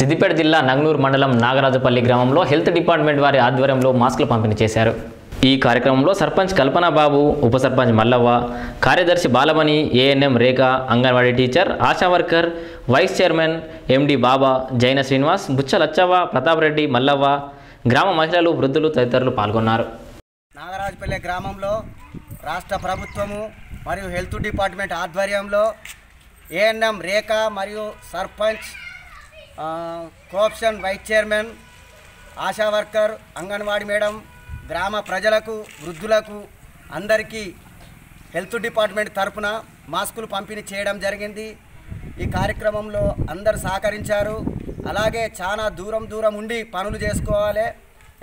సిద్దిపేట జిల్లా నంగనూరు మండలం నాగరాజపల్లి గ్రామంలో హెల్త్ డిపార్ట్మెంట్ వారి ఆధ్వర్యంలో మాస్కులు పంపిణీ చేశారు। ఈ కార్యక్రమంలో సర్పంచ్ కల్పన బాబు, ఉప సర్పంచ్ మల్లవ్వ, కార్యదర్శి Balamani, ANM Rekha, anganwadi teacher, ASHA worker, vice chairman MD Baba, Jaina Srinivas, బుచ్చ Lachavva, Pratap Reddy, Mallavva, గ్రామ మహిళలు, వృద్ధులు తదితరులు పాల్గొన్నారు। నాగరాజపల్లి గ్రామంలో రాష్ట్ర ప్రభుత్వము మరియు హెల్త్ డిపార్ట్మెంట్ ఆధ్వర్యంలో ఏఎన్ఎం రేఖ మరియు sarpanch, cooption vice chairman, ASHA worker, anganwadi madam, గ్రామ ప్రజలకు, వృద్ధులకు అందరికీ హెల్త్ డిపార్ట్మెంట్ తరఫున మాస్కులు పంపిణీ చేయడం జరిగింది। ఈ కార్యక్రమంలో అందరు సహకరించారు। అలాగే చాలా దూరం దూరం ఉండి పనులు చేసుకోవాలి,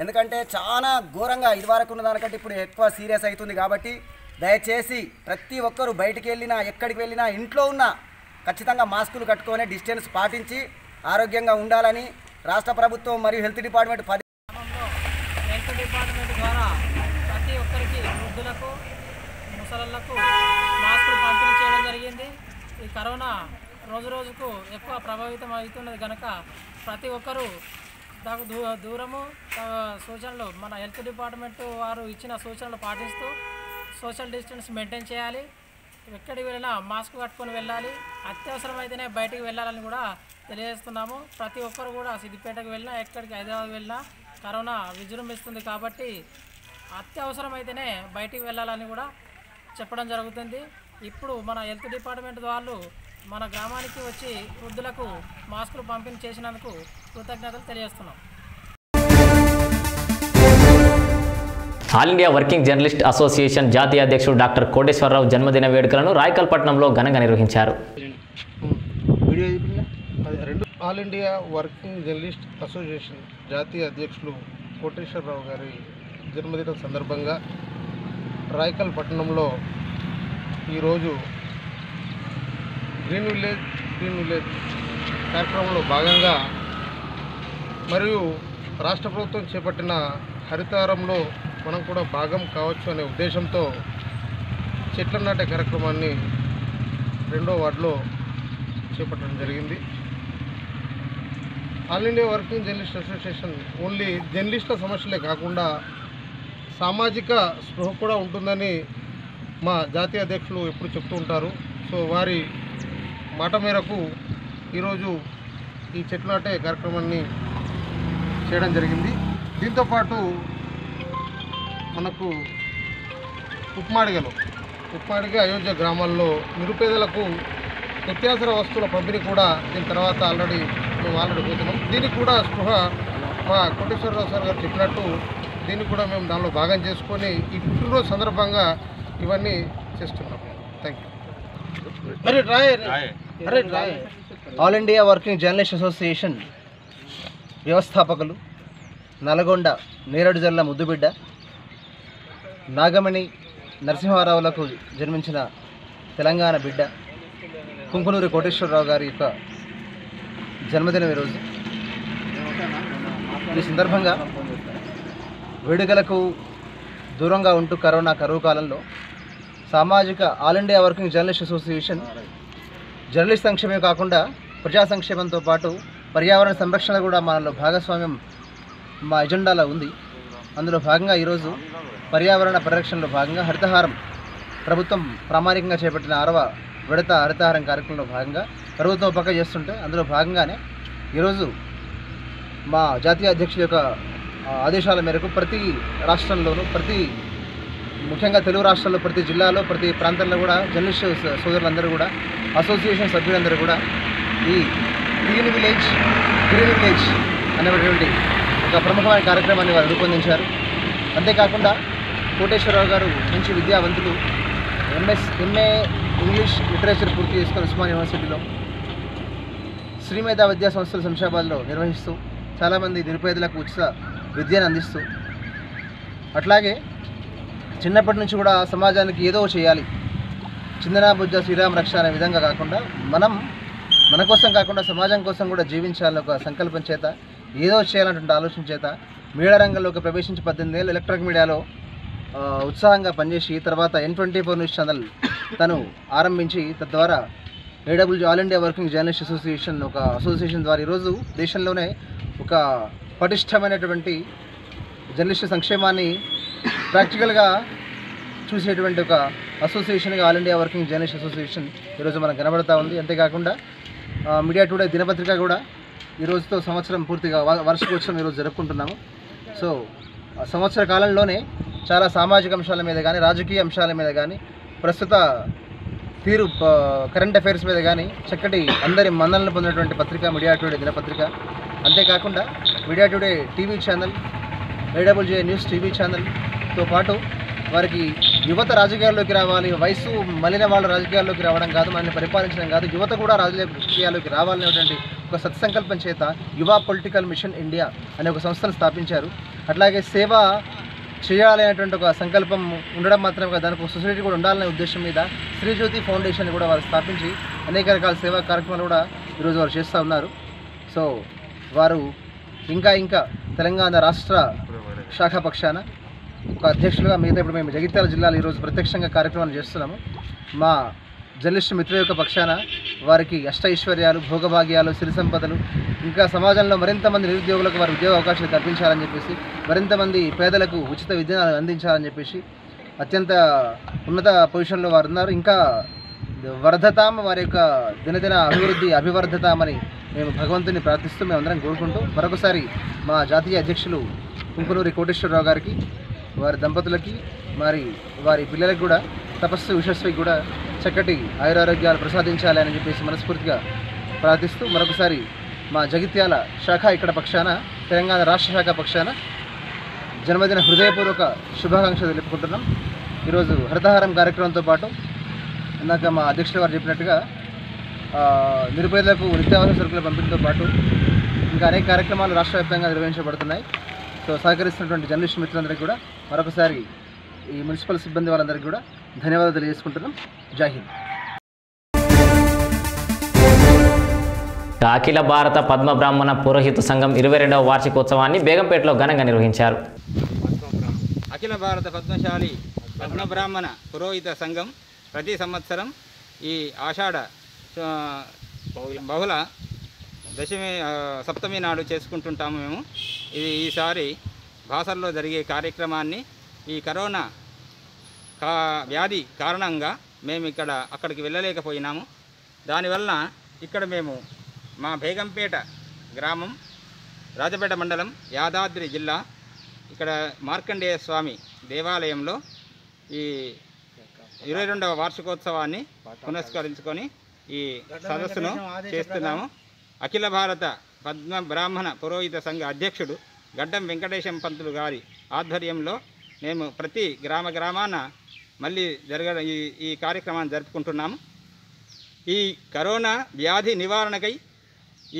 ఎందుకంటే చాలా ఘోరంగా ఇదివరకు ఉన్న దానికంటే ఇప్పుడు ఎక్కువ సీరియస్ అవుతుంది కాబట్టి దయచేసి ప్రతి ఒక్కరూ బయటికి వెళ్ళినా ఎక్కడికి వెళ్ళినా ఇంట్లో ఉన్నా ఖచ్చితంగా మాస్కులు కట్టుకొని డిస్టెన్స్ పాటించి ఆరోగ్యంగా ఉండాలని రాష్ట్ర ప్రభుత్వం మరియు హెల్త్ డిపార్ట్మెంట్ హెల్త్ డిపార్ట్మెంట్ ద్వారా ప్రతి ఒక్కరికి వృద్ధులకు ముసలళ్లకు మాస్కులు పంపిణీ చేయడం జరిగింది। ఈ కరోనా రోజు రోజుకు ఎక్కువ ప్రభావితం అవుతున్నది కనుక ప్రతి ఒక్కరూ నాకు దూరము సూచనలు మన హెల్త్ డిపార్ట్మెంట్ వారు ఇచ్చిన సూచనలు పాటిస్తూ సోషల్ డిస్టెన్స్ మెయింటైన్ చేయాలి। ఎక్కడికి వెళ్ళినా మాస్క్ కట్టుకొని వెళ్ళాలి, అత్యవసరమైతేనే బయటికి వెళ్ళాలని కూడా తెలియజేస్తున్నాము। ప్రతి ఒక్కరు కూడా సిద్దిపేటకు వెళ్ళినా ఎక్కడికి హైదరాబాద్ వెళ్ళినా కరోనా విజృంభిస్తుంది కాబట్టి అత్యవసరమైతేనే బయటికి వెళ్ళాలని కూడా చెప్పడం జరుగుతుంది। ఇప్పుడు మన హెల్త్ డిపార్ట్మెంట్ వాళ్ళు మన గ్రామానికి వచ్చి వృద్ధులకు మాస్కులు పంపిణీ చేసినందుకు కృతజ్ఞతలు తెలియజేస్తున్నాం। All India working journalist association జాతీయ అధ్యక్షుడు డాక్టర్ కోటేశ్వరరావు జన్మదిన వేడుకలను రాయకల్పట్నంలో ఘనంగా నిర్వహించారు। All India working journalist association జాతీయ అధ్యక్షులు కోటేశ్వరరావు గారి జన్మదిన సందర్భంగా రాయకల్పట్నంలో ఈరోజు గ్రీన్ విలేజ్ కార్యక్రమంలో భాగంగా మరియు రాష్ట్ర ప్రభుత్వం చేపట్టిన హరితారంలో మనం కూడా భాగం కావచ్చు అనే ఉద్దేశంతో చెట్ల నాటే కార్యక్రమాన్ని 2వ వార్డులో చేపట్టడం జరిగింది। All India working journalist association only జర్నలిస్టుల సమస్యలే కాకుండా సామాజిక స్పృహ కూడా ఉంటుందని మా జాతీయ అధ్యక్షులు ఎప్పుడు చెప్తూ ఉంటారు। సో వారి మాట మేరకు ఈరోజు ఈ చెట్ల నాటే కార్యక్రమాన్ని చేయడం జరిగింది। దీంతోపాటు మనకు ఉప్మాడిగ అయోధ్య గ్రామాల్లో నిరుపేదలకు నిత్యావసర వస్తువుల పంపిణీ కూడా దీని తర్వాత మేము ఆల్రెడీ పోతున్నాం। దీనికి కూడా స్పృహ మా కోటేశ్వరరావు సార్ గారు చెప్పినట్టు దీన్ని కూడా మేము దానిలో భాగం చేసుకొని ఈ పుట్టినరోజు సందర్భంగా ఇవన్నీ చేస్తున్నాం। Thank you. All India working journalist association వ్యవస్థాపకులు నల్గొండ నేరేడు జిల్లా ముద్దుబిడ్డ నాగమణి నరసింహారావులకు జన్మించిన తెలంగాణ బిడ్డ కుంకునూరి కోటేశ్వరరావు గారి యొక్క జన్మదినం ఈరోజు। ఈ సందర్భంగా వేడుకలకు దూరంగా ఉంటూ కరువు కాలంలో సామాజిక all India working journalist association journalist సంక్షేమమే కాకుండా ప్రజా సంక్షేమంతో పాటు పర్యావరణ సంరక్షణ కూడా మనలో భాగస్వామ్యం మా ఎజెండాలో ఉంది। అందులో భాగంగా ఈరోజు పర్యావరణ పరిరక్షణలో భాగంగా హరితహారం ప్రభుత్వం ప్రామాణికంగా చేపట్టిన 6వ విడత హరితహారం కార్యక్రమంలో భాగంగా ప్రభుత్వం పక్క చేస్తుంటే అందులో భాగంగానే ఈరోజు మా జాతీయ అధ్యక్షుల యొక్క ఆదేశాల మేరకు ప్రతి రాష్ట్రంలోనూ ముఖ్యంగా తెలుగు రాష్ట్రాల్లో ప్రతి జిల్లాలో ప్రతి ప్రాంతంలో కూడా జర్నలిస్టు సోదరులందరూ కూడా అసోసియేషన్ సభ్యులందరూ కూడా ఈ గ్రీన్ విలేజ్ అనేటువంటి ఒక ప్రముఖమైన కార్యక్రమాన్ని వారు రూపొందించారు। అంతేకాకుండా కోటేశ్వరరావు గారు మంచి విద్యావంతులు, ఎంఏ ఇంగ్లీష్ లిటరేచర్ పూర్తి చేసుకుని ఉస్మానియా యూనివర్సిటీలో శ్రీమేధ విద్యా సంస్థలు శంషాబాద్లో నిర్వహిస్తూ చాలామంది నిరుపేదలకు ఉచిత విద్యను అందిస్తూ అట్లాగే చిన్నప్పటి నుంచి కూడా సమాజానికి ఏదో చేయాలి, చిందనా బుజ్జ శ్రీరామ రక్ష అనే విధంగా కాకుండా మన కోసం కాకుండా సమాజం కోసం కూడా జీవించాలని ఒక సంకల్పం చేత ఏదో చేయాలన్నటువంటి ఆలోచన చేత మీడియా రంగంలోకి ప్రవేశించి 18 ఏళ్ళు ఎలక్ట్రానిక్ మీడియాలో ఉత్సాహంగా పనిచేసి తర్వాత N24 న్యూస్ ఛానల్ తను ఆరంభించి తద్వారా AWG all India working journalist association ఒక అసోసియేషన్ ద్వారా ఈరోజు దేశంలోనే ఒక పటిష్టమైనటువంటి జర్నలిస్ట్ సంక్షేమాన్ని ప్రాక్టికల్గా చూసేటువంటి ఒక అసోసియేషన్గా all India working journalist association ఈరోజు మనకు కనబడతా ఉంది. అంతేకాకుండా మీడియా టుడే దినపత్రిక కూడా ఈరోజుతో సంవత్సరం పూర్తిగా వార్షికోత్సవం ఈరోజు జరుపుకుంటున్నాము. సో సంవత్సర కాలంలోనే చాలా సామాజిక అంశాల మీద కానీ రాజకీయ అంశాల మీద కానీ ప్రస్తుత తీరు కరెంట్ అఫైర్స్ మీద కానీ చక్కటి అందరి మన్నలను పొందినటువంటి పత్రిక మీడియా టుడే దినపత్రిక. అంతేకాకుండా media today TV channel AWG news TV ఛానల్తో పాటు వారికి యువత రాజకీయాల్లోకి రావాలి, వయసు మలిన వాళ్ళు రాజకీయాల్లోకి రావడం కాదు, మనల్ని పరిపాలించడం కాదు, యువత కూడా రాజకీయాల్లోకి రావాలనేటువంటి ఒక సత్సంకల్పం చేత యువ పొలిటికల్ మిషన్ ఇండియా అనే ఒక సంస్థను స్థాపించారు. అట్లాగే సేవ చేయాలనేటువంటి ఒక సంకల్పం ఉండడం మాత్రమే కాదు, దానికి సొసైటీ కూడా ఉండాలనే ఉద్దేశం మీద శ్రీజ్యోతి ఫౌండేషన్ కూడా వారు స్థాపించి అనేక రకాల సేవా కార్యక్రమాలు కూడా ఈరోజు వారు చేస్తూ ఉన్నారు. సో వారు ఇంకా ఇంకా తెలంగాణ రాష్ట్ర శాఖ పక్షాన ఒక అధ్యక్షులుగా మిగతా ఇప్పుడు మేము జగిత్యాల జిల్లాలో ఈరోజు ప్రత్యక్షంగా కార్యక్రమాలు చేస్తున్నాము. మా జర్నలిస్ట్ మిత్ర యొక్క పక్షాన వారికి అష్ట ఐశ్వర్యాలు, భోగభాగ్యాలు, సిరి సంపదలు, ఇంకా సమాజంలో మరింత మంది నిరుద్యోగులకు వారి ఉద్యోగ అవకాశాలు కల్పించాలని చెప్పేసి, మరింత మంది పేదలకు ఉచిత విద్యను అందించాలని చెప్పేసి అత్యంత ఉన్నత పొజిషన్లో వారు ఉన్నారు. ఇంకా వర్ధతాం వారి యొక్క దినదిన అభివృద్ధి అభివర్ధతామని మేము భగవంతుని ప్రార్థిస్తూ మేమందరం కోరుకుంటూ మరొకసారి మా జాతీయ అధ్యక్షులు కుంకునూరి కోటేశ్వరరావు గారికి, వారి దంపతులకి, మరి వారి పిల్లలకు కూడా తపస్సు యశస్వికి కూడా చక్కటి ఆయురారోగ్యాలు ప్రసాదించాలని చెప్పేసి మనస్ఫూర్తిగా ప్రార్థిస్తూ మరొకసారి మా జగిత్యాల శాఖ ఇక్కడ పక్షాన తెలంగాణ రాష్ట్ర శాఖ పక్షాన జన్మదిన హృదయపూర్వక శుభాకాంక్షలు తెలుపుకుంటున్నాం. ఈరోజు హరితహారం కార్యక్రమంతో పాటు ఇందాక మా అధ్యక్షుల వారు చెప్పినట్టుగా నిరుపేదలకు నిత్యావసర సరుకుల పంపిణీతో పాటు ఇంకా అనేక కార్యక్రమాలు రాష్ట్ర వ్యాప్తంగా నిర్వహించబడుతున్నాయి. సో సహకరిస్తున్నటువంటి జర్నలిస్ట్ మిత్రులందరికీ కూడా మరొకసారి ఈ మున్సిపల్ సిబ్బంది వాళ్ళందరికీ కూడా ధన్యవాదాలు తెలియజేసుకుంటున్నాం. జై హింద్. అఖిల భారత పద్మ బ్రాహ్మణ పురోహిత సంఘం 22వ వార్షికోత్సవాన్ని బేగంపేటలో ఘనంగా నిర్వహించారు. అఖిల భారత పద్మశాలి పద్మ బ్రాహ్మణ పురోహిత సంఘం ప్రతి సంవత్సరం ఈ ఆషాఢ బహుళ దశమి సప్తమి నాడు చేసుకుంటుంటాము మేము. ఇది ఈసారి బాసర్లో జరిగే కార్యక్రమాన్ని ఈ కరోనా వ్యాధి కారణంగా మేము అక్కడికి వెళ్ళలేకపోయినాము. దానివల్ల ఇక్కడ మేము మా బేగంపేట గ్రామం, రాజపేట మండలం, యాదాద్రి జిల్లా, ఇక్కడ మార్కండేయ స్వామి దేవాలయంలో ఈ 22వ వార్షికోత్సవాన్ని పునస్కరించుకొని ఈ సదస్సును చేస్తున్నాము. అఖిల భారత పద్మ బ్రాహ్మణ పురోహిత సంఘ అధ్యక్షుడు గడ్డం వెంకటేశం పంతులు గారి ఆధ్వర్యంలో మేము ప్రతి గ్రామాన మళ్ళీ ఈ కార్యక్రమాన్ని జరుపుకుంటున్నాము. ఈ కరోనా వ్యాధి నివారణకై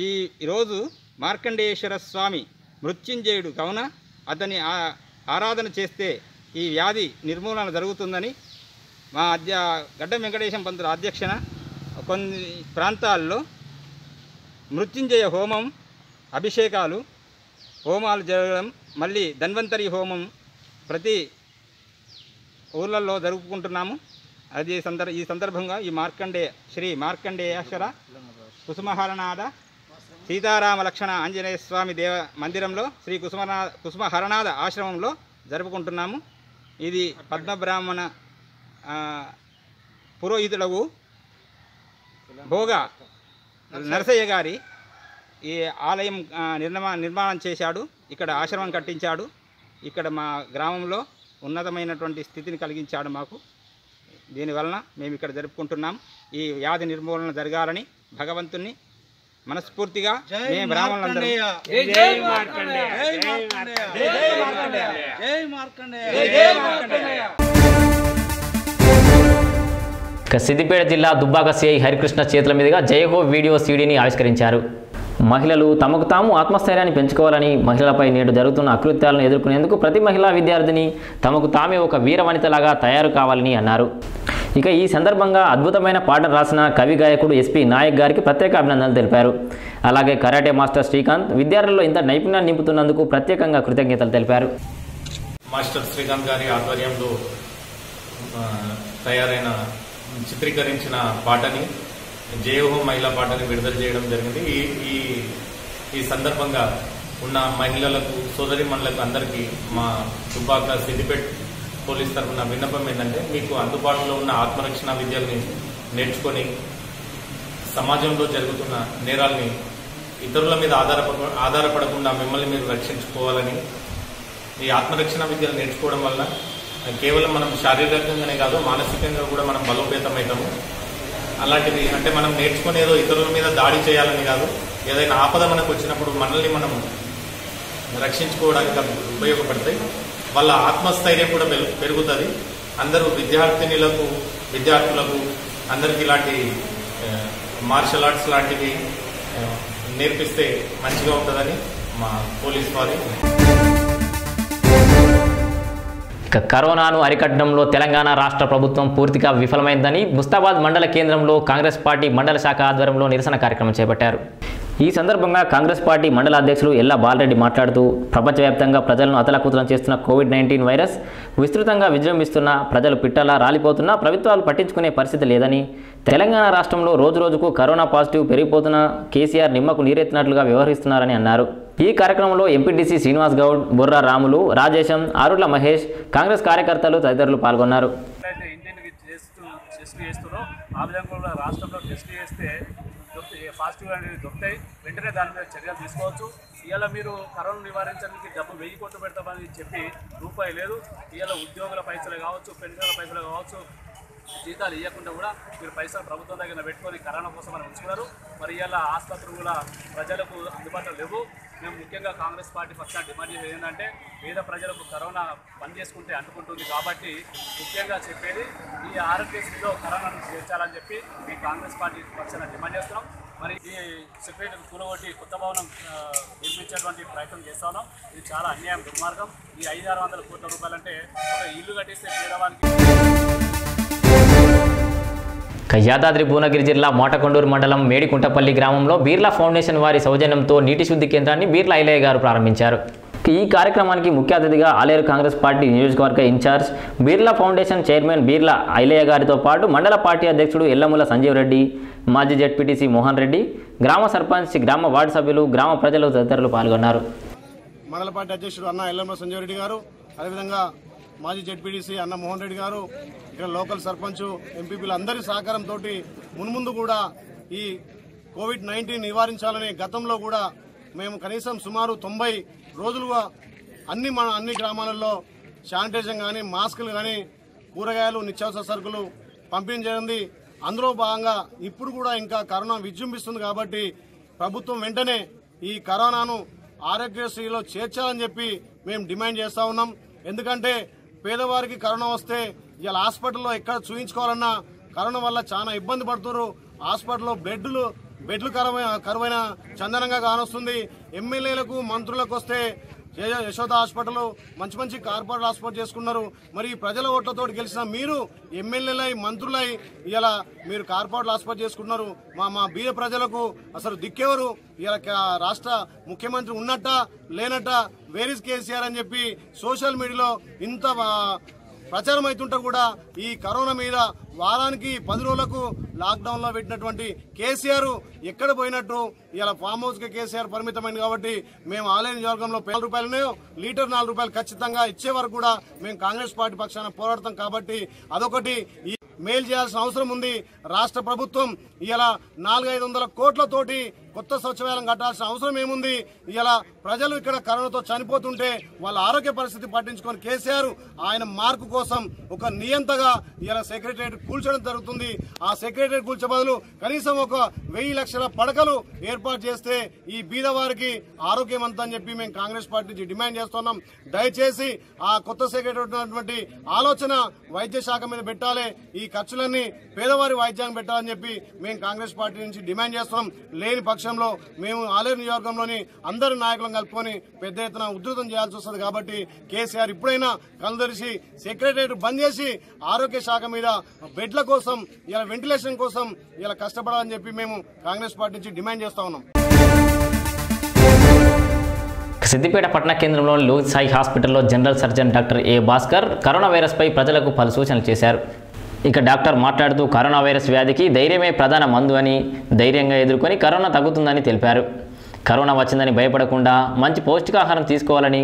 ఈరోజు మార్కండేయేశ్వర స్వామి మృత్యుంజయుడు కావున అతని ఆరాధన చేస్తే ఈ వ్యాధి నిర్మూలన జరుగుతుందని మా గడ్డం వెంకటేశం పంతుల అధ్యక్షన కొన్ని ప్రాంతాల్లో మృత్యుంజయ హోమం, అభిషేకాలు, హోమాలు జరగడం, మళ్ళీ ధన్వంతరి హోమం ప్రతి ఊళ్ళల్లో జరుపుకుంటున్నాము. అది ఈ సందర్భంగా ఈ శ్రీ మార్కండేయేశ్వర కుసుమహరనాథ సీతారామ లక్షణ ఆంజనేయ స్వామి దేవ మందిరంలో శ్రీ కుసుమహరనాథ ఆశ్రమంలో జరుపుకుంటున్నాము. ఇది పద్మబ్రాహ్మణ పురోహితులకు భోగ నరసయ్య గారి ఈ ఆలయం నిర్మాణం చేశాడు, ఇక్కడ ఆశ్రమం కట్టించాడు, ఇక్కడ మా గ్రామంలో ఉన్నతమైనటువంటి స్థితిని కలిగించాడు మాకు. దీనివలన మేము ఇక్కడ జరుపుకుంటున్నాం. ఈ వ్యాధి నిర్మూలన జరగాలని భగవంతుని మనస్ఫూర్తిగా మేము బ్రాహ్మణులందరూ జై మార్కండేయ జై మార్కండేయ జై మార్కండేయ జై మార్కండేయ జై మార్కండేయ. సిద్దిపేట జిల్లా దుబ్బాక సిఐ హరికృష్ణ చేతుల మీదుగా జయహో వీడియో సీడీని ఆవిష్కరించారు. మహిళలు తమకు తాము ఆత్మస్థైర్యాన్ని పెంచుకోవాలని, మహిళలపై నేడు జరుగుతున్న అకృత్యాలను ఎదుర్కొనేందుకు ప్రతి మహిళా విద్యార్థిని తమకు తామే ఒక వీరవనితలాగా తయారు కావాలని అన్నారు. ఇక ఈ సందర్భంగా అద్భుతమైన పాటను రాసిన కవి గాయకుడు SP నాయక్ గారికి ప్రత్యేక అభినందనలు తెలిపారు. అలాగే కరాటే మాస్టర్ శ్రీకాంత్ విద్యార్థుల్లో ఇంత నైపుణ్యాన్ని నింపుతున్నందుకు ప్రత్యేకంగా కృతజ్ఞతలు తెలిపారు. మాస్టర్ శ్రీకాంత్ గారి ఆధ్వర్యంలో తయారైన చిత్రీకరించిన పాటని జయహో మహిళా పాటని విడుదల చేయడం జరిగింది. ఈ ఈ ఈ సందర్భంగా ఉన్న మహిళలకు సోదరిమణులకు అందరికీ మా దుబ్బాక సిద్దిపేట్ పోలీస్ తరఫున విన్నపం ఏంటంటే, మీకు అందుబాటులో ఉన్న ఆత్మరక్షణ విద్యల్ని నేర్చుకొని సమాజంలో జరుగుతున్న నేరాల్ని ఇతరుల మీద ఆధారపడకుండా మిమ్మల్ని మీరు రక్షించుకోవాలని. ఈ ఆత్మరక్షణ విద్యలు నేర్చుకోవడం వల్ల కేవలం మనం శారీరకంగానే కాదు మానసికంగా కూడా మనం బలోపేతమవుతాము. అలాంటిది అంటే మనం నేర్చుకునేదో ఇతరుల మీద దాడి చేయాలని కాదు, ఏదైనా ఆపద మనకు వచ్చినప్పుడు మనల్ని మనం రక్షించుకోవడానికి ఉపయోగపడతాయి. వాళ్ళ ఆత్మస్థైర్యం కూడా పెరుగుతుంది. అందరూ విద్యార్థులకు అందరికీ ఇలాంటి మార్షల్ ఆర్ట్స్ లాంటివి నేర్పిస్తే మంచిగా ఉంటుందని మా పోలీస్ వారి. ఇక కరోనాను అరికట్టడంలో తెలంగాణ రాష్ట్ర ప్రభుత్వం పూర్తిగా విఫలమైందని ముస్తాబాద్ మండల కేంద్రంలో కాంగ్రెస్ పార్టీ మండల శాఖ ఆధ్వర్యంలో నిరసన కార్యక్రమం చేపట్టారు. ఈ సందర్భంగా కాంగ్రెస్ పార్టీ మండల అధ్యక్షులు ఎల్లా బాలరెడ్డి మాట్లాడుతూ, ప్రపంచవ్యాప్తంగా ప్రజలను అతలాకుతలం చేస్తున్న COVID-19 వైరస్ విస్తృతంగా విజృంభిస్తున్న, ప్రజలు పిట్టలా రాలిపోతున్నా ప్రభుత్వాలు పట్టించుకునే పరిస్థితి లేదని, తెలంగాణ రాష్ట్రంలో రోజురోజుకు కరోనా పాజిటివ్ పెరిగిపోతున్న కేసీఆర్ నిమ్మకు నీరెత్తినట్లుగా వ్యవహరిస్తున్నారని అన్నారు. ఈ కార్యక్రమంలో ఎంపీటీసీ శ్రీనివాస్ గౌడ్, బుర్రా రాములు, రాజేశం, ఆరుళ్ల మహేష్, కాంగ్రెస్ కార్యకర్తలు తదితరులు పాల్గొన్నారు. పాజిటివ్ అనేది దొరుకుతాయి, వెంటనే దాని మీద చర్యలు తీసుకోవచ్చు. ఇవాళ మీరు కరోనా నివారించడానికి డబ్బు 1000 కోట్లు పెడతామని చెప్పి రూపాయి లేదు. ఇవాళ ఉద్యోగుల పైసలు కావచ్చు, పెన్షన్ల పైసలు కావచ్చు, జీతాలు ఇవ్వకుండా కూడా మీరు పైసలు ప్రభుత్వం దగ్గర పెట్టుకొని కరోనా కోసం మనం ఉంచుకున్నారు. మరి ఇవాళ ఆసుపత్రులు కూడా ప్రజలకు అందుబాటులో లేవు. మేము ముఖ్యంగా కాంగ్రెస్ పార్టీ పక్షాన డిమాండ్ చేసేది ఏంటంటే, పేద ప్రజలకు కరోనా బంద్ చేసుకుంటే అంటుకుంటుంది కాబట్టి ముఖ్యంగా చెప్పేది ఈ ఆరోగ్యశ్రీలో కరోనాను చేర్చాలని చెప్పి మీ కాంగ్రెస్ పార్టీ పక్షాన డిమాండ్ చేస్తున్నాం. మరి ఈ సెక్రటరీ కూలగొట్టి కొత్త భవనం నిర్మించేటువంటి ప్రయత్నం చేస్తా ఉన్నాం. ఇది చాలా అన్యాయం, దుర్మార్గం. ఈ 500-600 కోట్ల రూపాయలంటే ఒక ఇల్లు కట్టిస్తే పేదవానికి. యాదాద్రి భువనగిరి జిల్లా మోటకొండూరు మండలం మేడికుంటపల్లి గ్రామంలో బీర్లా ఫౌండేషన్ వారి సౌజన్యంతో నీటి శుద్ధి కేంద్రాన్ని బీర్లా ఐలయ్య గారు ప్రారంభించారు. ఈ కార్యక్రమానికి ముఖ్య అతిథిగా ఆలేరు కాంగ్రెస్ పార్టీ నియోజకవర్గ incharge Beerla foundation chairman Beerla Ailaiah గారితో పాటు మండల పార్టీ అధ్యక్షుడు ఎల్లముల సంజీవ్ రెడ్డి, మాజీ జెడ్పీటీసీ మోహన్ రెడ్డి, గ్రామ సర్పంచ్, గ్రామ వార్డు సభ్యులు, గ్రామ ప్రజలు తదితరులు పాల్గొన్నారు. మండల పార్టీ అధ్యక్షుడు అన్న ఎల్లముల సంజీవ్ రెడ్డి గారు, అదేవిధంగా మాజీ జెడ్పీటీసీ అన్న మోహన్ రెడ్డి గారు, ఇక్కడ లోకల్ సర్పంచ్, ఎంపీపీలు అందరి సహకారంతో మున్ముందు కూడా ఈ COVID-19 నివారించాలని గతంలో కూడా మేము కనీసం సుమారు 90 రోజులుగా మన అన్ని గ్రామాలలో శానిటైజర్ కానీ మాస్కులు కానీ కూరగాయలు నిత్యావసర సరుకులు పంపిణీ చేయండి. అందులో భాగంగా ఇప్పుడు కూడా ఇంకా కరోనా విజృంభిస్తుంది కాబట్టి ప్రభుత్వం వెంటనే ఈ కరోనాను ఆరోగ్యశ్రీలో చేర్చాలని చెప్పి మేము డిమాండ్ చేస్తా ఉన్నాం. ఎందుకంటే పేదవారికి కరోనా వస్తే ఇలా హాస్పిటల్లో ఎక్కడ చూయించుకోవాలన్నా కరోనా వల్ల చాలా ఇబ్బంది పడుతున్నారు. హాస్పిటల్లో బెడ్లు కరువైన చందనంగా కానొస్తుంది. ఎమ్మెల్యేలకు మంత్రులకు వస్తే యశోద హాస్పిటల్, మంచి మంచి కార్పొరేట్ హాస్పిటల్ చేసుకున్నారు. మరి ప్రజల ఓట్లతో గెలిచిన మీరు ఎమ్మెల్యేలై మంత్రులై ఇలా మీరు కార్పొరేట్ హాస్పిటల్ చేసుకున్నారు. మా బీద ప్రజలకు అసలు దిక్కేవరు? ఇలా రాష్ట్ర ముఖ్యమంత్రి ఉన్నట్ట లేనట్ట, వేర్ ఇస్ కేసీఆర్ అని చెప్పి సోషల్ మీడియాలో ఇంత ప్రచారం అవుతుంటే కూడా ఈ కరోనా మీద వారానికి 10 రోజులకు లాక్డౌన్లో పెట్టినటువంటి కేసీఆర్ ఎక్కడ పోయినట్టు? ఇలా ఫామ్ హౌస్కి కేసీఆర్ పరిమితమైంది కాబట్టి మేము ఆన్లైన్ వర్గంలో 4 రూపాయలనే లీటర్ 4 రూపాయలు ఖచ్చితంగా ఇచ్చే వరకు కూడా మేము కాంగ్రెస్ పార్టీ పక్షాన పోరాడతాం. కాబట్టి అదొకటి మేలు చేయాల్సిన అవసరం ఉంది. రాష్ట్ర ప్రభుత్వం ఇలా 400-500 కోట్లతోటి కొత్త సచివాలయం కట్టాల్సిన అవసరం ఏముంది? ఇలా ప్రజలు ఇక్కడ కరోనాతో చనిపోతుంటే వాళ్ళ ఆరోగ్య పరిస్థితి పట్టించుకొని కేసీఆర్ ఆయన మార్కు కోసం ఒక నియంతగా ఇలా సెక్రటరేట్ కూల్చడం జరుగుతుంది. ఆ సెక్రటరేట్ కూల్చే బదులు కనీసం ఒక 1000 లక్షల పడకలు ఏర్పాటు చేస్తే ఈ బీద వారికి ఆరోగ్యం అంతా అని చెప్పి మేము కాంగ్రెస్ పార్టీ నుంచి డిమాండ్ చేస్తున్నాం. దయచేసి ఆ కొత్త సెక్రటరేట్ ఉన్నటువంటి ఆలోచన వైద్య శాఖ మీద పెట్టాలి. ఈ ఖర్చులన్నీ పేదవారి వైద్యాన్ని పెట్టాలని చెప్పి మేము కాంగ్రెస్ పార్టీ నుంచి డిమాండ్ చేస్తున్నాం. లేని పక్షంలో మేము ఆలేరు నియోజకవర్గంలోని అందరి నాయకులను కలుపుకొని పెద్ద ఎత్తున ఉధృతం చేయాల్సి వస్తుంది. కాబట్టి కేసీఆర్ ఇప్పుడైనా కలదరిసి సెక్రటరేట్ బంద్ చేసి ఆరోగ్య శాఖ మీద బెడ్ల కోసం ఇలా వెంటిలేషన్ కోసం ఇలా కష్టపడాలని చెప్పి మేము కాంగ్రెస్ పార్టీ నుంచి డిమాండ్ చేస్తా ఉన్నాం. సిద్దిపేట పట్టణ కేంద్రంలోని లోక్ సాయి హాస్పిటల్లో general surgeon doctor A Bhaskar corona virus పై ప్రజలకు పలు సూచనలు చేశారు. ఇక డాక్టర్ మాట్లాడుతూ కరోనా వైరస్ వ్యాధికి ధైర్యమే ప్రధాన మందు అని ధైర్యంగా ఎదుర్కొని కరోనా తగ్గుతుందని తెలిపారు. కరోనా వచ్చిందని భయపడకుండా మంచి పౌష్టికాహారం తీసుకోవాలని,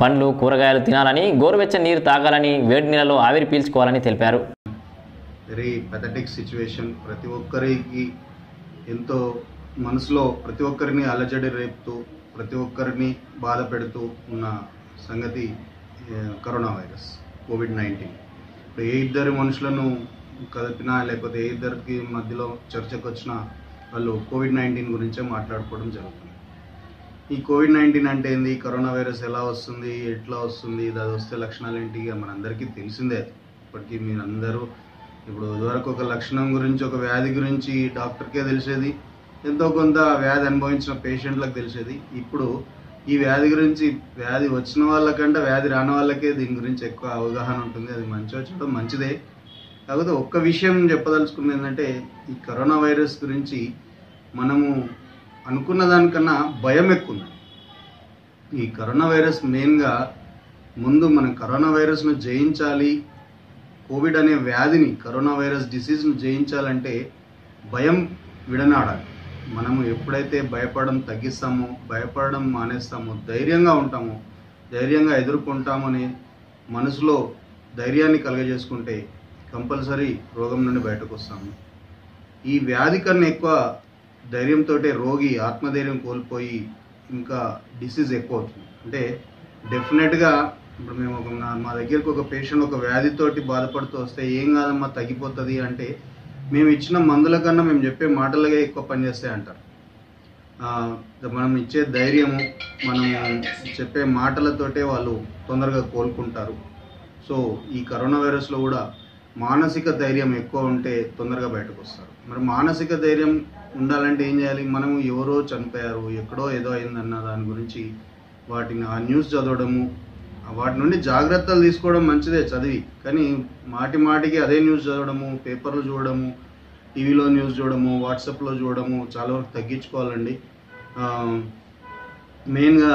పండ్లు కూరగాయలు తినాలని, గోరువెచ్చని నీరు తాగాలని, వేడి నీళ్ళలో ఆవిరి పీల్చుకోవాలని తెలిపారు. Very pathetic situation. ప్రతి ఒక్కరికి ఎంతో మనసులో ప్రతి ఒక్కరిని అలజడి రేపుతూ ప్రతి ఒక్కరిని బాధ పెడుతూ ఉన్న సంగతి కరోనా వైరస్ కోవిడ్-19. ఏ ఇద్దరు మనుషులను కదిపినా లేకపోతే ఏ ఇద్దరికి మధ్యలో చర్చకు వచ్చిన వాళ్ళు కోవిడ్-19 గురించే మాట్లాడుకోవడం జరుగుతుంది. ఈ కోవిడ్-19 అంటే ఏంది, కరోనా వైరస్ ఎలా వస్తుంది, ఎట్లా వస్తుంది, అది వస్తే లక్షణాలు ఏంటి, మనందరికీ తెలిసిందే. ఇప్పటికీ మీరందరూ ఇప్పుడు ఇదివరకు ఒక లక్షణం గురించి ఒక వ్యాధి గురించి డాక్టర్కే తెలిసేది, ఎంతో కొంత వ్యాధి అనుభవించిన పేషెంట్లకు తెలిసేది. ఇప్పుడు ఈ వ్యాధి గురించి వ్యాధి వచ్చిన వాళ్ళకంటే వ్యాధి రాని వాళ్ళకే దీని గురించి ఎక్కువ అవగాహన ఉంటుంది. అది మంచి వచ్చడం మంచిదే. కాకపోతే ఒక్క విషయం చెప్పదలుచుకుంది ఏంటంటే, ఈ కరోనా వైరస్ గురించి మనము అనుకున్న దానికన్నా భయం ఎక్కువ ఉంది. ఈ కరోనా వైరస్ మెయిన్గా ముందు మనం కరోనా వైరస్ను జయించాలి, కోవిడ్ అనే వ్యాధిని కరోనా వైరస్ డిసీజ్ను జయించాలంటే భయం విడనాడాలి. మనము ఎప్పుడైతే భయపడడం తగ్గిస్తామో, భయపడడం మానేస్తామో, ధైర్యంగా ఉంటామో, ధైర్యంగా ఎదుర్కొంటామని మనసులో ధైర్యాన్ని కలగజేసుకుంటే కంపల్సరీ రోగం నుండి బయటకు వస్తాము. ఈ వ్యాధి కన్నా ఎక్కువ ధైర్యంతో రోగి ఆత్మధైర్యం కోల్పోయి ఇంకా డిసీజ్ ఎక్కువ అవుతుంది. అంటే డెఫినెట్గా ఇప్పుడు మేము ఒక మా దగ్గరికి ఒక పేషెంట్ ఒక వ్యాధితోటి బాధపడుతూ వస్తే ఏం కాదమ్మా తగ్గిపోతుంది అంటే, మేము ఇచ్చిన మందుల కన్నా మేము చెప్పే మాటలుగా ఎక్కువ పనిచేస్తాయి అంటారు. మనం ఇచ్చే ధైర్యము, మనం చెప్పే మాటలతోటే వాళ్ళు తొందరగా కోలుకుంటారు. సో ఈ కరోనా వైరస్లో కూడా మానసిక ధైర్యం ఎక్కువ ఉంటే తొందరగా బయటకు వస్తారు. మరి మానసిక ధైర్యం ఉండాలంటే ఏం చేయాలి? మనము ఎవరో చనిపోయారు, ఎక్కడో ఏదో అయిందన్న దాని గురించి వాటిని ఆ న్యూస్ చదవడము, వాటి నుండి జాగ్రత్తలు తీసుకోవడం మంచిదే చదివి. కానీ మాటి మాటికి అదే న్యూస్ చదవడము, పేపర్లు చూడడము, టీవీలో న్యూస్ చూడడము, వాట్సాప్లో చూడడము చాలా వరకు తగ్గించుకోవాలండి. మెయిన్గా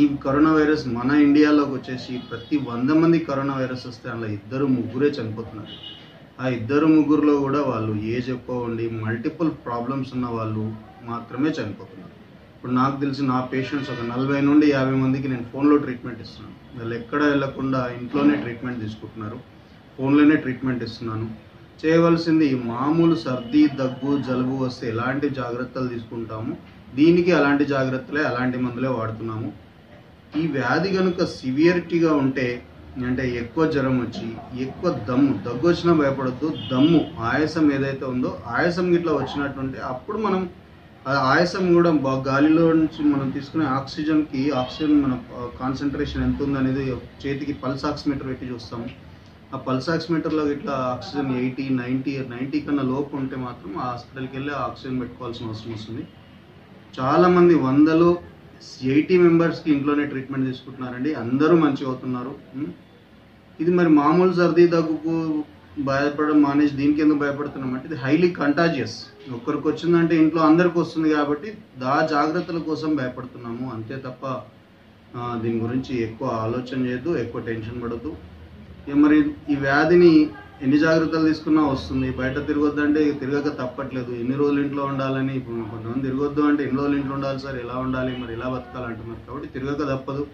ఈ కరోనా వైరస్ మన ఇండియాలోకి వచ్చేసి ప్రతి 100 మంది కరోనా వైరస్ వస్తే అలా 2-3 చనిపోతున్నారు. ఆ 2-3లో కూడా వాళ్ళు ఏజ్ ఎక్కువ ఉండి మల్టిపుల్ ప్రాబ్లమ్స్ ఉన్న వాళ్ళు మాత్రమే చనిపోతున్నారు. ఇప్పుడు నాకు తెలిసి నా పేషెంట్స్ ఒక 40-50 మందికి నేను ఫోన్లో ట్రీట్మెంట్ ఇస్తున్నాను. వాళ్ళు ఎక్కడ వెళ్ళకుండా ఇంట్లోనే ట్రీట్మెంట్ తీసుకుంటున్నారు, ఫోన్లోనే ట్రీట్మెంట్ ఇస్తున్నాను. చేయవలసింది మామూలు సర్ది, దగ్గు, జలుబు వస్తే ఎలాంటి జాగ్రత్తలు తీసుకుంటాము, దీనికి అలాంటి జాగ్రత్తలే, అలాంటి మందులే వాడుతున్నాము. ఈ వ్యాధి కనుక సివియరిటీగా ఉంటే అంటే ఎక్కువ జ్వరం వచ్చి ఎక్కువ దమ్ము, దగ్గు వచ్చినా భయపడద్దు, దమ్ము ఆయాసం ఏదైతే ఉందో ఆయాసం గిట్లా వచ్చినట్టుంటే అప్పుడు మనం ఆయాసం కూడా గాలిలో నుంచి మనం తీసుకునే ఆక్సిజన్కి ఆక్సిజన్ మన కాన్సన్ట్రేషన్ ఎంత ఉందనేది చేతికి పల్స్ ఆక్సిమీటర్ పెట్టి చూస్తాము. ఆ పల్స్ ఆక్సిమీటర్లో ఇట్లా ఆక్సిజన్ 80-90 కన్నా లోపు ఉంటే మాత్రం ఆ హాస్పిటల్కి వెళ్ళి ఆక్సిజన్ పెట్టుకోవాల్సిన అవసరం వస్తుంది. చాలామంది 180 మెంబర్స్కి ఇంట్లోనే ట్రీట్మెంట్ తీసుకుంటున్నారండి, అందరూ మంచిగా అవుతున్నారు. ఇది మరి మామూలు సర్దీ దగ్గుకు భయపడడం మానేసి దీనికి ఎందుకు భయపడుతున్నాం అంటే, ఇది హైలీ కంటాజియస్. ఒక్కరికి వచ్చిందంటే ఇంట్లో అందరికి వస్తుంది కాబట్టి దా జాగ్రత్తల కోసం భయపడుతున్నాము అంతే తప్ప దీని గురించి ఎక్కువ ఆలోచన చేయద్దు, ఎక్కువ టెన్షన్ పడద్దు. మరి ఈ వ్యాధిని ఎన్ని జాగ్రత్తలు తీసుకున్నా వస్తుంది. బయట తిరగొద్దు అంటే తిరగక తప్పట్లేదు. ఎన్ని రోజులు ఇంట్లో ఉండాలని ఇప్పుడు కొంతమంది తిరగొద్దు అంటే ఎన్ని రోజులు ఇంట్లో ఉండాలి సార్, ఎలా ఉండాలి, మరి ఎలా బతకాలంటున్నారు. కాబట్టి తిరగక తప్పదు,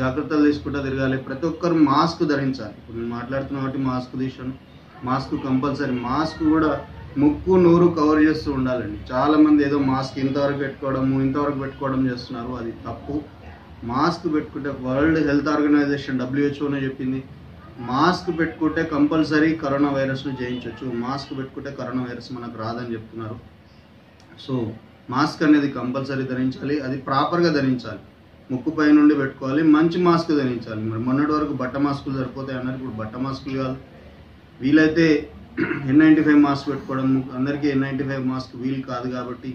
జాగ్రత్తలు తీసుకుంటూ తిరగాలి. ప్రతి ఒక్కరు మాస్క్ ధరించాలి. ఇప్పుడు నేను మాట్లాడుతున్నా కాబట్టి మాస్క్ తీసాను. మాస్క్ కంపల్సరీ, మాస్క్ కూడా ముక్కు నోరు కవర్ చేస్తూ ఉండాలండి. చాలామంది ఏదో మాస్క్ ఇంతవరకు పెట్టుకోవడం చేస్తున్నారు, అది తప్పు. మాస్క్ పెట్టుకుంటే వరల్డ్ హెల్త్ ఆర్గనైజేషన్ WHO చెప్పింది మాస్క్ పెట్టుకుంటే కంపల్సరీ కరోనా వైరస్ను జయించవచ్చు, మాస్క్ పెట్టుకుంటే కరోనా వైరస్ మనకు రాదని చెప్తున్నారు. సో మాస్క్ అనేది కంపల్సరీ ధరించాలి, అది ప్రాపర్గా ధరించాలి, ముక్కు పై నుండి పెట్టుకోవాలి, మంచి మాస్క్ ధరించాలి. మరి మొన్నటి వరకు బట్ట మాస్కులు సరిపోతాయి అన్నారు, ఇప్పుడు బట్ట మాస్కులు కాదు. వీలైతే N95 మాస్క్ పెట్టుకోవడం, అందరికీ N95 మాస్క్ వీలు కాదు కాబట్టి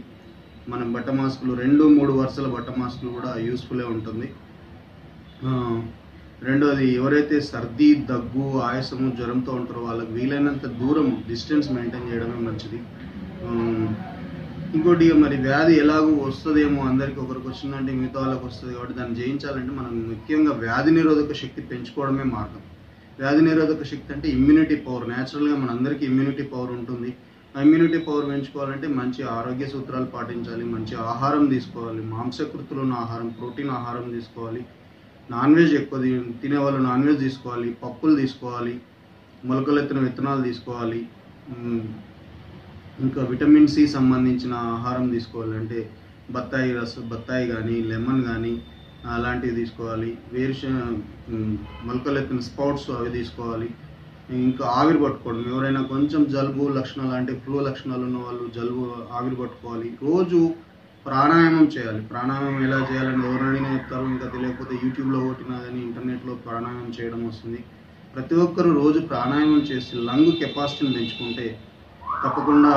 మనం బట్ట మాస్కులు 2-3 వరుసల బట్ట మాస్కులు కూడా యూస్ఫుల్లే ఉంటుంది. రెండోది, ఎవరైతే సర్ది, దగ్గు, ఆయాసము, జ్వరంతో ఉంటారో వాళ్ళకి వీలైనంత దూరం డిస్టెన్స్ మెయింటైన్ చేయడమే మంచిది. ఇంకోటి, మరి వ్యాధి ఎలాగో వస్తుందేమో, అందరికీ ఒకరికి వచ్చిందంటే మిగతా వాళ్ళకి వస్తుంది, కాబట్టి దాన్ని జయించాలంటే మనం ముఖ్యంగా వ్యాధి నిరోధక శక్తి పెంచుకోవడమే మార్గం. వ్యాధి నిరోధక శక్తి అంటే ఇమ్యూనిటీ పవర్. న్యాచురల్గా మనందరికీ ఇమ్యూనిటీ పవర్ ఉంటుంది. ఆ ఇమ్యూనిటీ పవర్ పెంచుకోవాలంటే మంచి ఆరోగ్య సూత్రాలు పాటించాలి, మంచి ఆహారం తీసుకోవాలి, మాంసకృతులు ఉన్న ఆహారం, ప్రోటీన్ ఆహారం తీసుకోవాలి, నాన్ వెజ్ ఎక్కువ తినే వాళ్ళు నాన్ వెజ్ తీసుకోవాలి, పప్పులు తీసుకోవాలి, మొలకలెత్తిన విత్తనాలు తీసుకోవాలి, ఇంకా విటమిన్ సి సంబంధించిన ఆహారం తీసుకోవాలి. అంటే బత్తాయి కానీ లెమన్ కానీ అలాంటివి తీసుకోవాలి, మొలకలెత్తిన స్పౌట్స్ అవి తీసుకోవాలి. ఇంకా ఆవిరి పట్టుకోవడం, ఎవరైనా కొంచెం జలుబు లక్షణాలు అంటే ఫ్లూ లక్షణాలు ఉన్న వాళ్ళు జలుబు ఆవిరి పట్టుకోవాలి. రోజు ప్రాణాయామం చేయాలి. ప్రాణాయామం ఎలా చేయాలని ఎవరైనా చెప్తారో ఇంకా తెలియకపోతే యూట్యూబ్లో కొట్టినా కానీ ఇంటర్నెట్లో ప్రాణాయామం చేయడం వస్తుంది. ప్రతి ఒక్కరూ రోజు ప్రాణాయామం చేసి లంగ్ కెపాసిటీని పెంచుకుంటే తప్పకుండా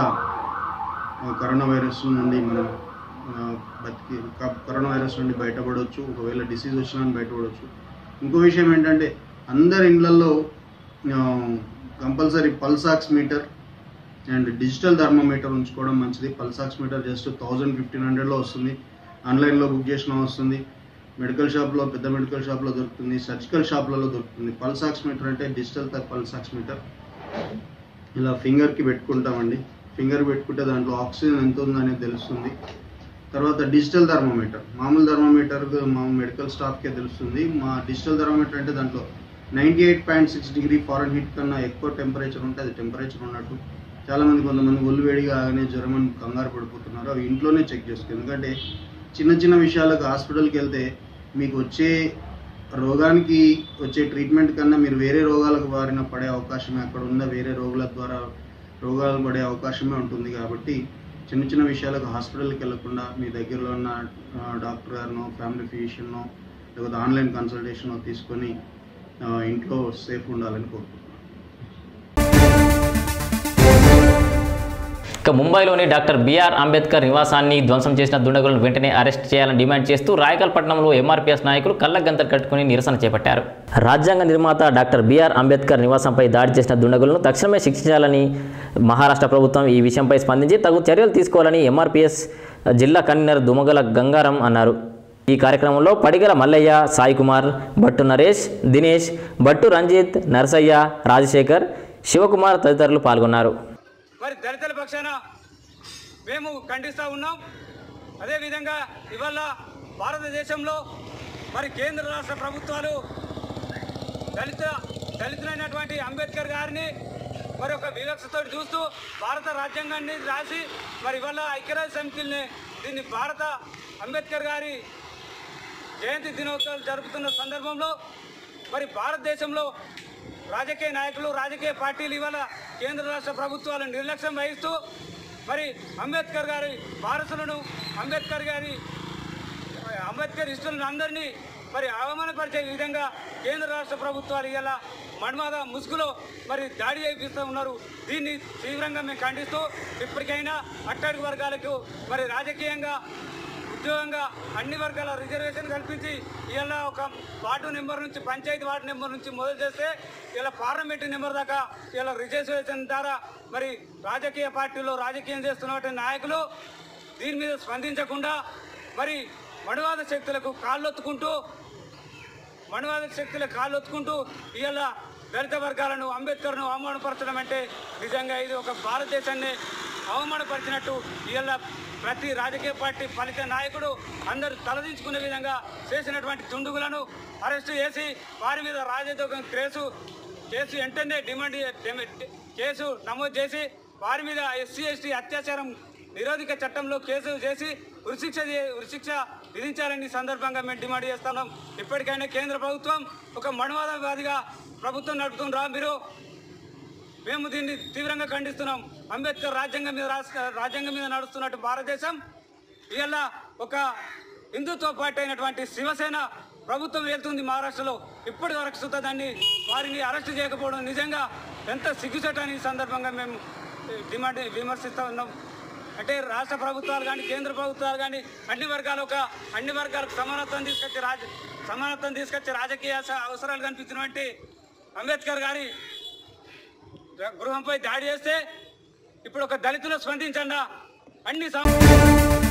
కరోనా వైరస్ నుండి మనం కరోనా వైరస్ నుండి బయటపడవచ్చు, ఒకవేళ డిసీజ్ వచ్చినా బయటపడవచ్చు. ఇంకో విషయం ఏంటంటే అందరి ఇండ్లలో compulsory pulse oximeter and digital thermometer ఉంచుకోవడం మంచిది. పల్స్ ఆక్సిమీటర్ జస్ట్ 1500లో వస్తుంది, ఆన్లైన్లో బుక్ చేసినా వస్తుంది, మెడికల్ షాప్లో పెద్ద మెడికల్ షాప్లో దొరుకుతుంది, సర్జికల్ షాప్లలో దొరుకుతుంది. పల్స్ ఆక్సిమీటర్ అంటే డిజిటల్ పల్స్ ఆక్సిమీటర్. ఇలా ఫింగర్కి పెట్టుకుంటామండి, ఫింగర్ పెట్టుకుంటే దాంట్లో ఆక్సిజన్ ఎంత ఉందనేది తెలుస్తుంది. తర్వాత డిజిటల్ థర్మోమీటర్, మామూలు థర్మోమీటర్ మా మెడికల్ స్టాఫ్కే తెలుస్తుంది. మా డిజిటల్ థర్మోమీటర్ అంటే దాంట్లో 98.6 డిగ్రీ ఫారెన్హీట్ కన్నా ఎక్కువ టెంపరేచర్ ఉంటే అది టెంపరేచర్ ఉన్నట్టు. చాలామంది కొంతమంది ఒళ్ళు వేడిగా ఆగానే జ్వరం అని కంగారు పడిపోతున్నారు. అవి ఇంట్లోనే చెక్ చేసుకోండి, ఎందుకంటే చిన్న చిన్న విషయాలకు హాస్పిటల్కి వెళ్తే మీకు వచ్చే రోగానికి వచ్చే ట్రీట్మెంట్ కన్నా మీరు వేరే రోగాలకు బారిన పడే అవకాశమే, అక్కడ ఉన్న వేరే రోగుల ద్వారా రోగాలు పడే అవకాశమే ఉంటుంది. కాబట్టి చిన్న చిన్న విషయాలకు హాస్పిటల్కి వెళ్ళకుండా మీ దగ్గరలో ఉన్న డాక్టర్ గారినో ఫ్యామిలీ ఫిజిషియన్నో లేకపోతే ఆన్లైన్ కన్సల్టేషనో తీసుకొని ఇంట్లో సేఫ్ ఉండాలని కోరుకుంటున్నాను. ఇక ముంబైలోని డాక్టర్ బిఆర్ అంబేద్కర్ నివాసాన్ని ధ్వంసం చేసిన దుండగులను వెంటనే అరెస్ట్ చేయాలని డిమాండ్ చేస్తూ రాయకల్ పట్టణంలో ఎంఆర్పీఎస్ నాయకులు కళ్ళ గంతలు కట్టుకుని నిరసన చేపట్టారు. రాజ్యాంగ నిర్మాత డాక్టర్ బిఆర్ అంబేద్కర్ నివాసంపై దాడి చేసిన దుండగులను తక్షణమే శిక్షించాలని మహారాష్ట్ర ప్రభుత్వం ఈ విషయంపై స్పందించి తగు చర్యలు తీసుకోవాలని ఎంఆర్పీఎస్ జిల్లా కన్వీనర్ దుమగల గంగారం అన్నారు. ఈ కార్యక్రమంలో పడిగల మల్లయ్య, సాయి కుమార్, భట్టు నరేష్, దినేష్, భట్టు రంజిత్, నరసయ్య, రాజశేఖర్, శివకుమార్ తదితరులు పాల్గొన్నారు. మరి దళితుల పక్షాన మేము ఖండిస్తూ ఉన్నాం. అదేవిధంగా ఇవాళ భారతదేశంలో మరి కేంద్ర రాష్ట్ర ప్రభుత్వాలు దళితులైనటువంటి అంబేద్కర్ గారిని మరి ఒక వివక్షతో చూస్తూ భారత రాజ్యాంగాన్ని రాసి మరి ఇవాళ ఐక్యరాజ్య సమితిని దీన్ని భారత అంబేద్కర్ గారి జయంతి దినోత్సవాలు జరుపుతున్న సందర్భంలో మరి భారతదేశంలో రాజకీయ నాయకులు, రాజకీయ పార్టీలు ఇవాళ కేంద్ర రాష్ట్ర ప్రభుత్వాలు నిర్లక్ష్యం వహిస్తూ మరి అంబేద్కర్ గారి వారసులను, అంబేద్కర్ ఇష్టలను అందరినీ మరి అవమానపరిచే విధంగా కేంద్ర రాష్ట్ర ప్రభుత్వాలు ఇలా మన్మద ముసుగులో మరి దాడి చేపిస్తూ ఉన్నారు. దీన్ని తీవ్రంగా మేము ఖండిస్తూ ఇప్పటికైనా అట్టడుగు వర్గాలకు మరి రాజకీయంగా, ఉద్యోగంగా అన్ని వర్గాల రిజర్వేషన్ కల్పించి ఇలా ఒక వార్డు నెంబర్ నుంచి, పంచాయతీ వార్డు నెంబర్ నుంచి మొదలు చేస్తే ఇలా పార్లమెంటు నెంబర్ దాకా ఇలా రిజర్వేషన్ ద్వారా మరి రాజకీయ పార్టీలో రాజకీయం చేస్తున్నటువంటి నాయకులు దీని మీద స్పందించకుండా మరి మనువాద శక్తులకు కాళ్ళొత్తుకుంటూ ఇలా దళిత వర్గాలను, అంబేద్కర్ను అవమానపరచడం అంటే నిజంగా ఇది ఒక భారతదేశాన్ని అవమానపరిచినట్టు. ఇలా ప్రతి రాజకీయ పార్టీ ఫలిత నాయకుడు అందరూ తలదించుకునే విధంగా చేసినటువంటి దుండగులను అరెస్టు చేసి వారి మీద రాజద్రోహం కేసు వెంటనే కేసు నమోదు చేసి వారి మీద SC/ST అత్యాచారం నిరోధక చట్టంలో కేసు చేసి ఉరిశిక్ష విధించాలని సందర్భంగా మేము డిమాండ్ చేస్తున్నాం. ఇప్పటికైనా కేంద్ర ప్రభుత్వం ఒక మనువాదవాదిగా ప్రభుత్వం నడుపుతుండ్రా మీరు, మేము దీన్ని తీవ్రంగా ఖండిస్తున్నాం. అంబేద్కర్ రాజ్యాంగం మీద నడుస్తున్నట్టు భారతదేశం ఇవాళ ఒక హిందుత్వ పార్టీ అయినటువంటి శివసేన ప్రభుత్వం వెళ్తుంది మహారాష్ట్రలో. ఇప్పటి వరకు సుత దాన్ని వారిని అరెస్టు చేయకపోవడం నిజంగా ఎంత సిగ్గుచేటని సందర్భంగా మేము విమర్శిస్తూ ఉన్నాం. అంటే రాష్ట్ర ప్రభుత్వాలు కానీ, కేంద్ర ప్రభుత్వాలు కానీ అన్ని వర్గాలకు సమానత్వం తీసుకొచ్చి రాజకీయ అవసరాలు కనిపించినటువంటి అంబేద్కర్ గారి గృహంపై దాడి చేస్తే ఇప్పుడు ఒక దళితులు స్పందించండి అన్ని